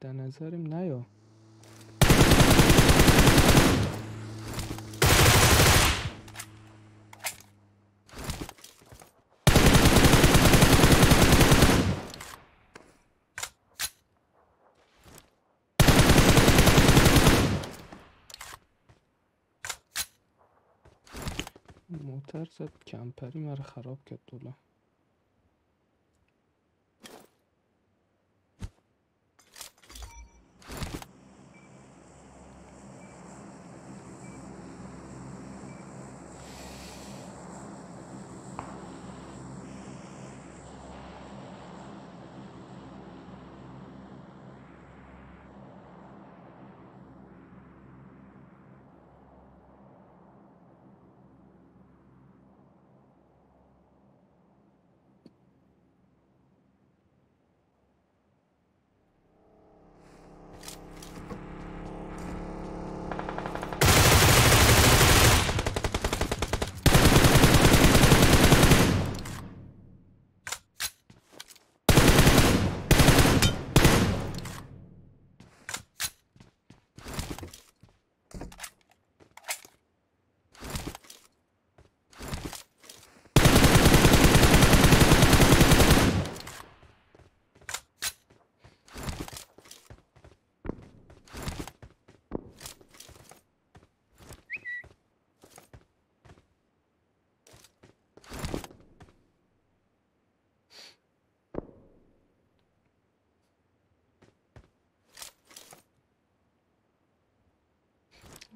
در نظرم نیا. موتر زد کمپری مرا خراب کرد دولا.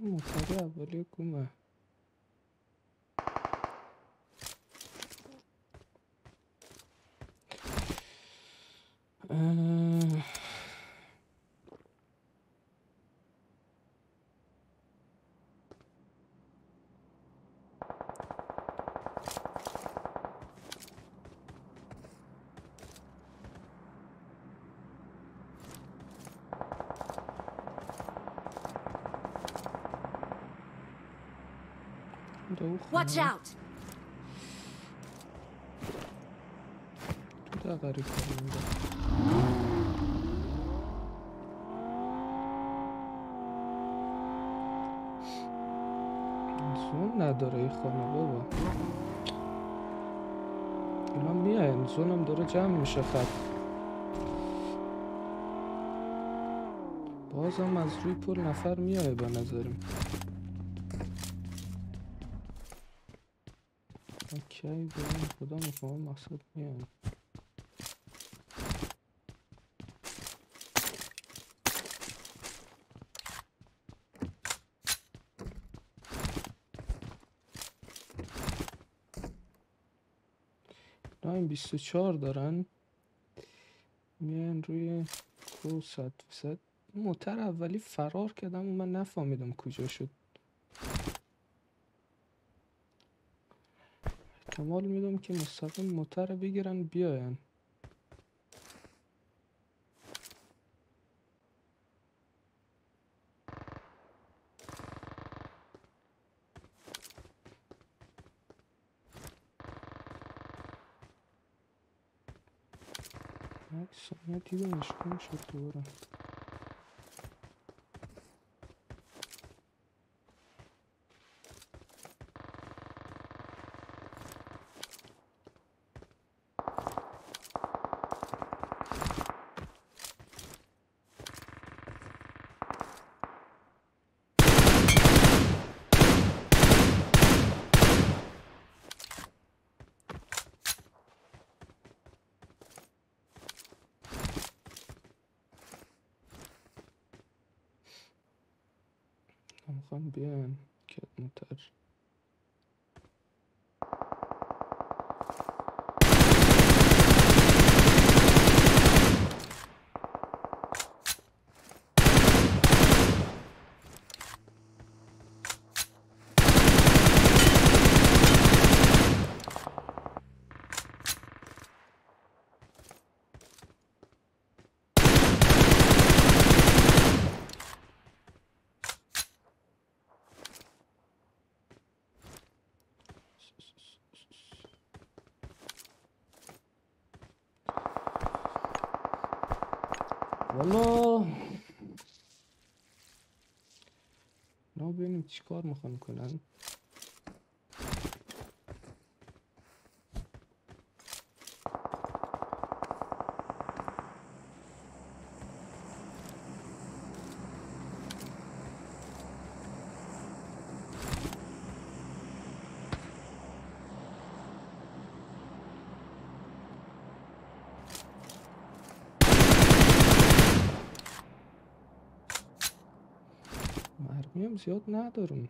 موتر اولی گمه. Watch out. زون نداره این خانه بابا. اینا میاین زونم داره جمع میشه خط. بازم از روی پول نفر میایه به نظرم. اوکی بریم خدا میخوام مقصد میان. دایم 24 دارن میان روی کو 100%. موتر اولی فرار کردم و من نفهمیدم کجا شد. احتمال میدم که مستقیم موتر رو بگیرن بیاین. یک ثانیه دیدم اشکام شد دوباره. بیان که موتر والا نه ببینیم چی کار میخوان کنن. مرمی هم زیاد ندارم.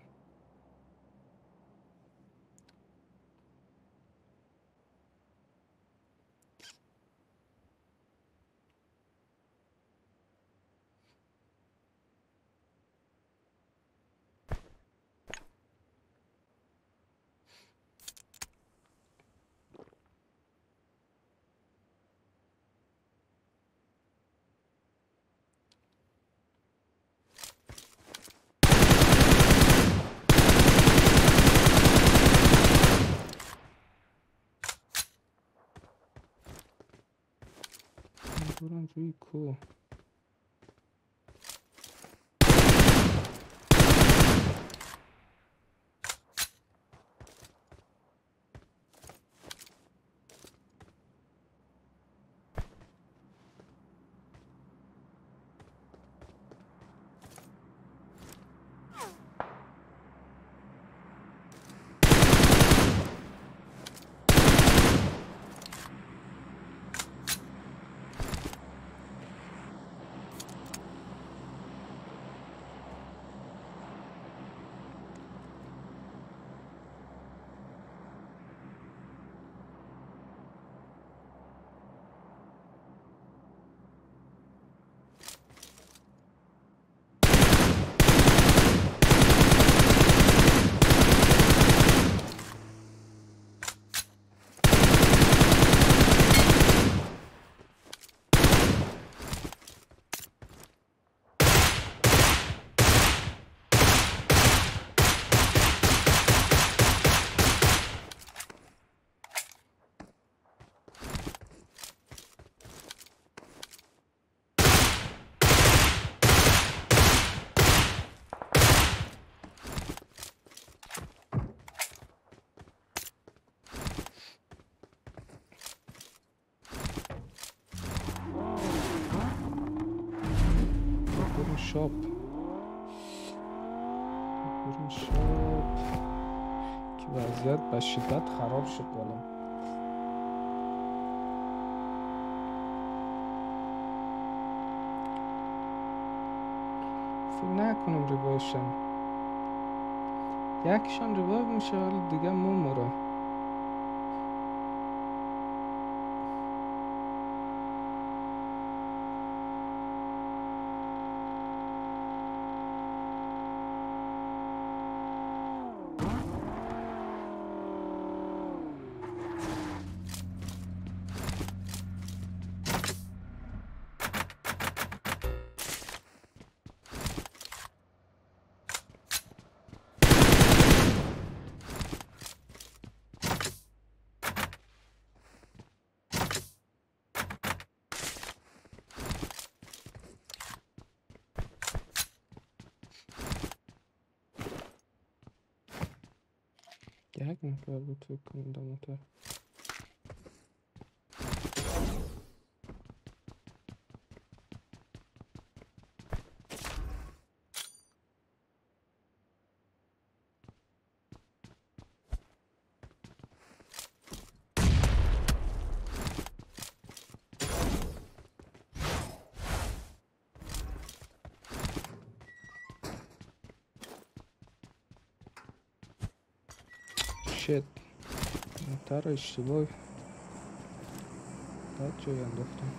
Buradan çok cool. Shop. بریم شاپ که وضعیت به شدت خراب شد بالا. فکر نکنم ریوایوشن یکیشان ریوایو میشه ولی دیگه می‌میره. Gereken bu Türk'ün de motor. شت موتر اشتباه بد جایی انداختم.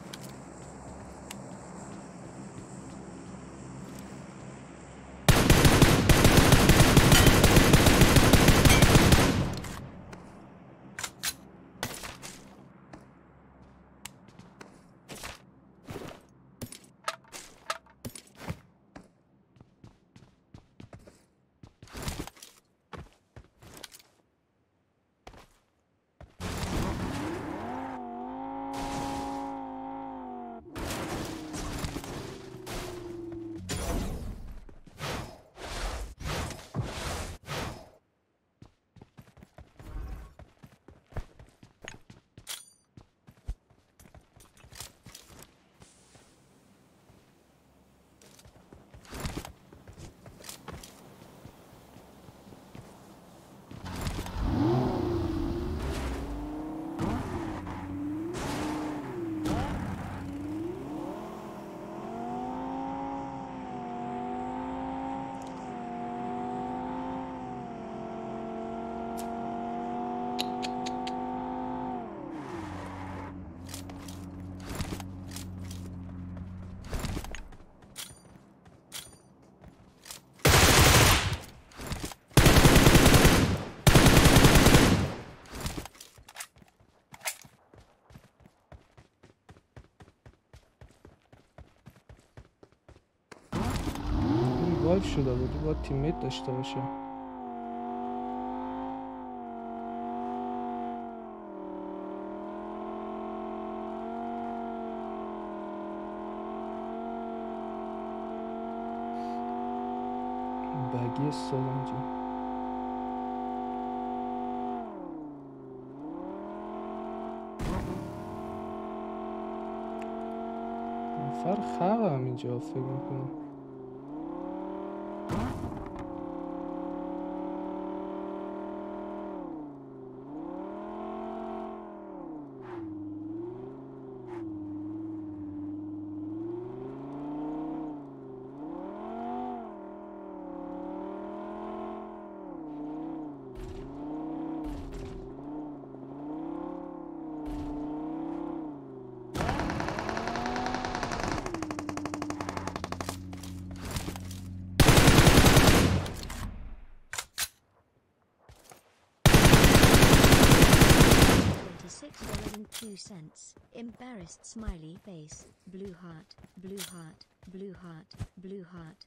باید شده بود، باید تیمیت داشته باشه. بگی سالانجی سر خواب هم اینجا فکر میکنم. $6.02 Embarrassed smiley face. Blue heart. Blue heart. Blue heart. Blue heart.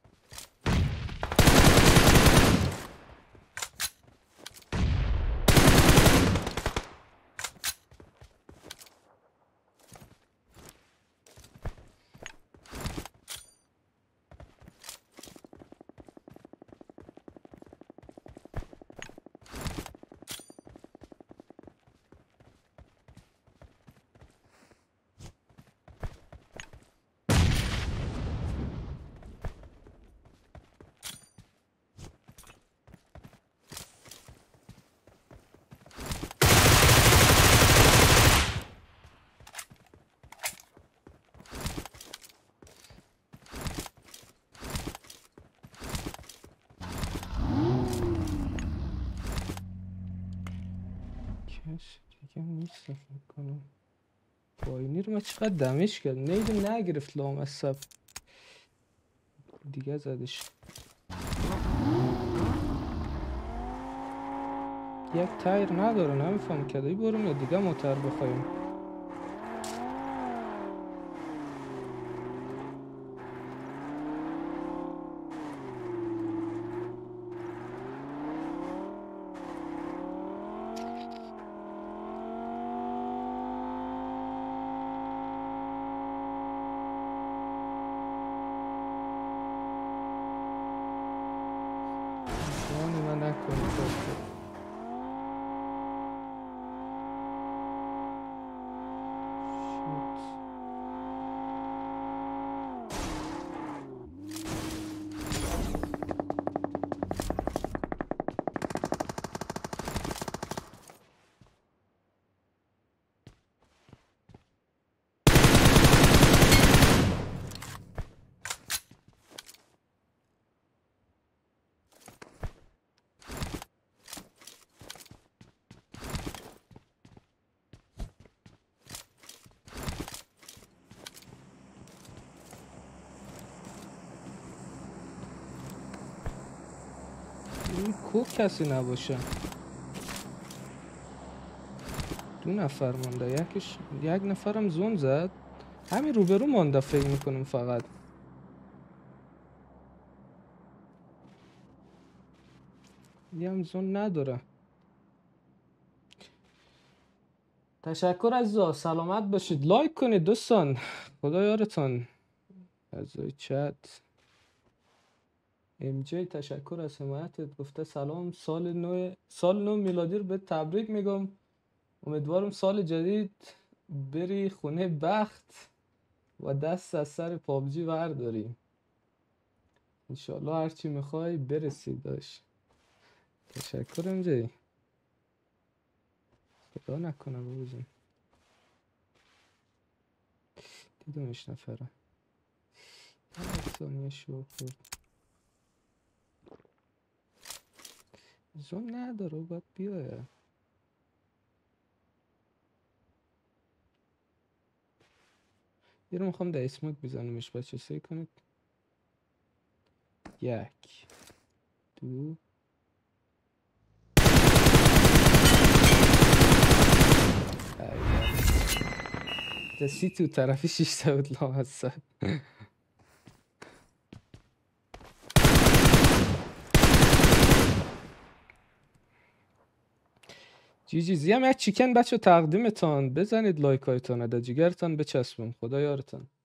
دیگه نیست میکنم. پایینی رو من چقدر دمیش کردم، نیدم نگرفت لامصب دیگه زدش. یک تایر نداره، نمیفهم کدایی برم یا دیگه موتر بخوایم. خوب کسی نباشه، دو نفر مانده، یک نفرم زون زد، همین روبرو مانده فکر میکنم فقط. یه هم زون نداره. تشکر عزیزا، سلامت باشید، لایک کنید دوستان، خدا یارتان. عزیزای چت MJ تشکر از حمایتت، گفته سلام، سال نو میلادی رو به تبریک میگم، امیدوارم سال جدید بری خونه بخت و دست از سر پابجی برداری، انشالله هرچی میخوای برسی داشت. تشکر MJ، خدا نکنه ببوزم دیدمش نفره ثانیه شو خورد. زون نداره، باید بیایه. یه رو میخوام در اسموک بزنمش، بچه سعی کنید. 1 2 دستی تو طرفی 6 تا بود لامصب. جی جی زیم یک چیکن بچه تقدیمتان. بزنید لایک هایتان، عدد جیگرتان بچسبون. خدا یارتان.